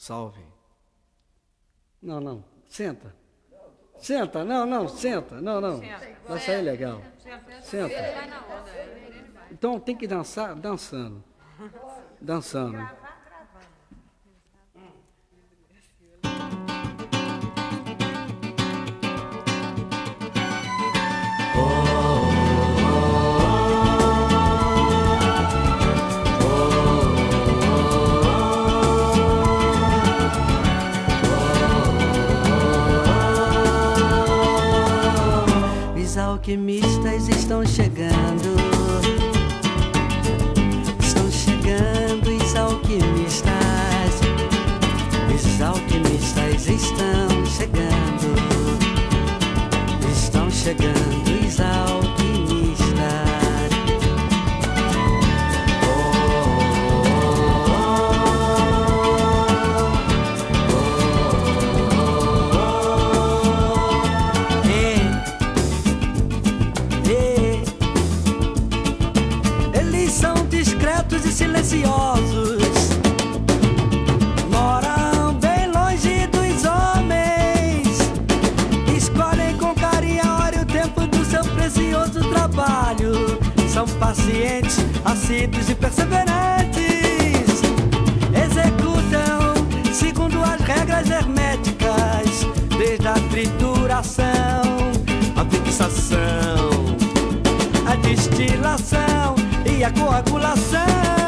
Salve. Não, não. Senta. Senta. Não, não. Senta. Não, não. Vai sair legal. Senta. Então tem que dançar dançando. Dançando. Alquimistas estão chegando os alquimistas estão chegando os alquimistas. Silenciosos, moram bem longe dos homens, escolhem com carinho a hora e o tempo do seu precioso trabalho, são pacientes, assíduos e perseverantes, executam segundo as regras herméticas, desde a trituração, a fixação, a destilação e a coagulação.